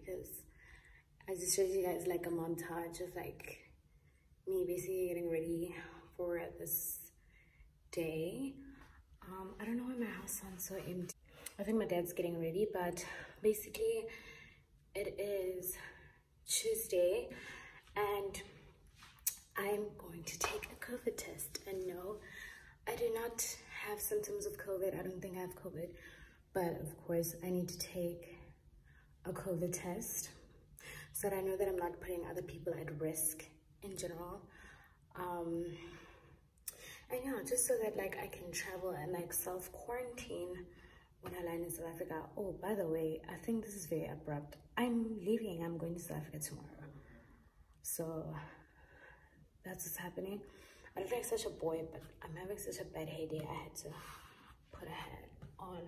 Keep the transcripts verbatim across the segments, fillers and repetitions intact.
Because I just showed you guys like a montage of like me basically getting ready for this day. Um, I don't know why my house sounds so empty. I think my dad's getting ready, but basically it is Tuesday and I'm going to take a COVID test. And no, I do not have symptoms of COVID. I don't think I have COVID, but of course I need to take a COVID test so that I know that I'm not putting other people at risk in general, um, and yeah, just so that like I can travel and like self quarantine when I land in South Africa. Oh, by the way, I think this is very abrupt. I'm leaving. I'm going to South Africa tomorrow, so that's what's happening. I look like such a boy, but I'm having such a bad headache. I had to put a hat on.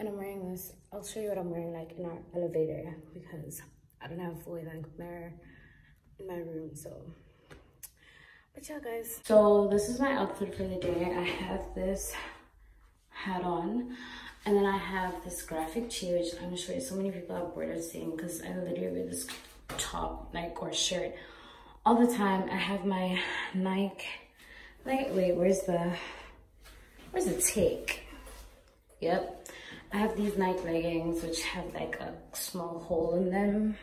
And I'm wearing this. I'll show you what I'm wearing like in our elevator because I don't have a fully length mirror in my room. So, but yeah, guys. So this is my outfit for the day. I have this hat on, and then I have this graphic tee, which I'm sure so many people are bored of seeing because I literally wear this top, like, or shirt all the time. I have my Nike. Like, wait, where's the where's the take? Yep. I have these Nike leggings which have like a small hole in them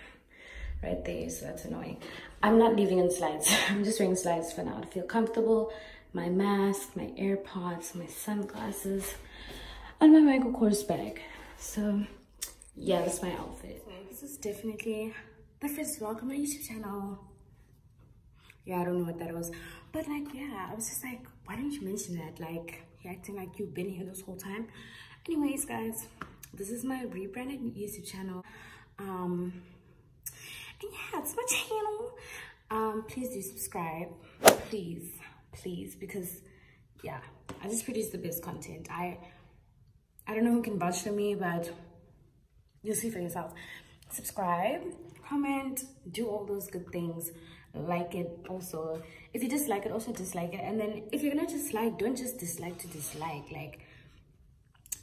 right there, so that's annoying. I'm not leaving in slides. I'm just wearing slides for now to feel comfortable. My mask, my AirPods, my sunglasses, and my Michael Kors bag. So yeah, that's my outfit. This is definitely the first vlog on my YouTube channel. Yeah, I don't know what that was, but like, yeah, I was just like, why didn't you mention that? Like, you're acting like you've been here this whole time. Anyways, guys, this is my rebranded YouTube channel. Um, and yeah, it's my channel. Um, please do subscribe. Please, please, because, yeah, I just produce the best content. I I don't know who can vouch for me, but you'll see for yourself. Subscribe, comment, do all those good things. Like it also. If you dislike it, also dislike it. And then if you're gonna dislike, don't just dislike to dislike. Like,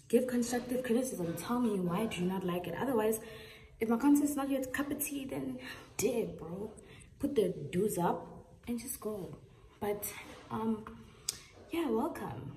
give constructive criticism. Tell me why do you not like it. Otherwise, if my content's not your cup of tea, then dip, bro. Put the dues up and just go. But um, yeah, welcome.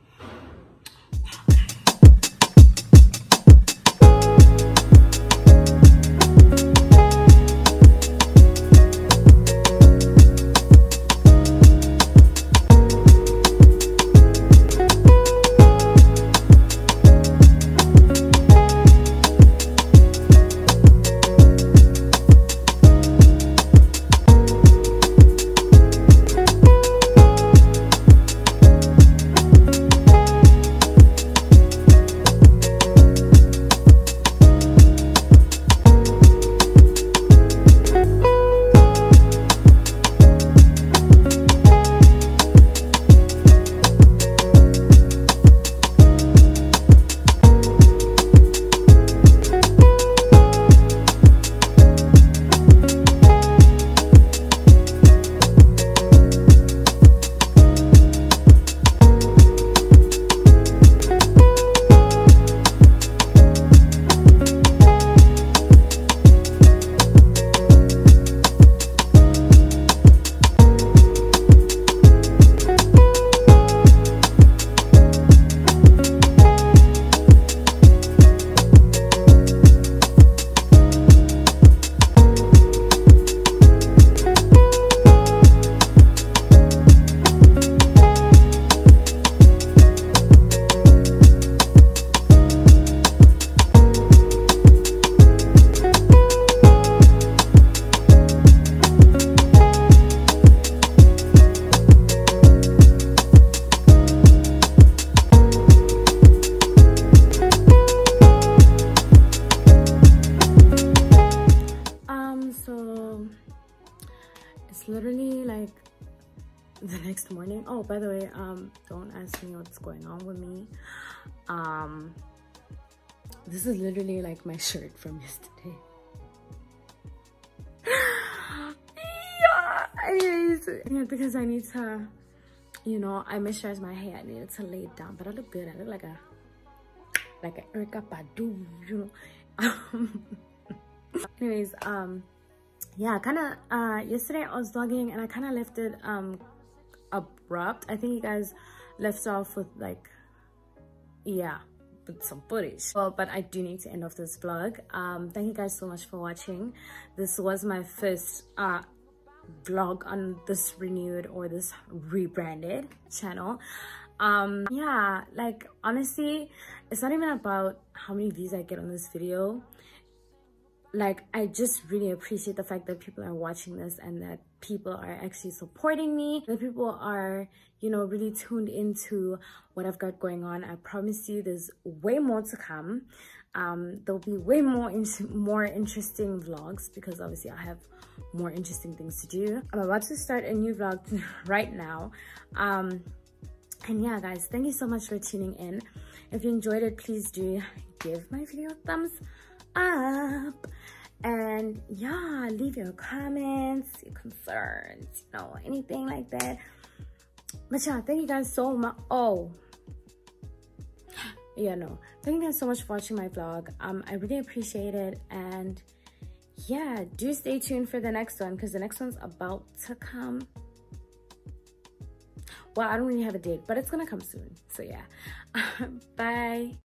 so it's literally like the next morning. Oh, by the way, um don't ask me what's going on with me. Um this is literally like my shirt from yesterday. Yeah, anyways, yeah, because I need to, you know, I moisturized my hair. I needed to lay it down, but I look good. I look like a like a Erykah Badu, you know. Um, anyways, um yeah, kind of uh yesterday I was vlogging and I kind of left it um abrupt. I think you guys left off with like, yeah, with some footage. Well, but I do need to end off this vlog. Um thank you guys so much for watching. This was my first uh vlog on this renewed or this rebranded channel. Um yeah, like honestly, it's not even about how many views I get on this video. Like, I just really appreciate the fact that people are watching this and that people are actually supporting me, that people are, you know, really tuned into what I've got going on. I promise you there's way more to come. Um there'll be way more in more interesting vlogs, because obviously I have more interesting things to do. I'm about to start a new vlog right now. Um and yeah guys, thank you so much for tuning in. If you enjoyed it, please do give my video a thumbs up, and yeah, leave your comments, your concerns, you know, anything like that. But yeah, thank you guys so much. Oh yeah, no, thank you guys so much for watching my vlog. um I really appreciate it, and yeah, do stay tuned for the next one, because the next one's about to come. Well, I don't really have a date, but it's gonna come soon. So yeah. Bye.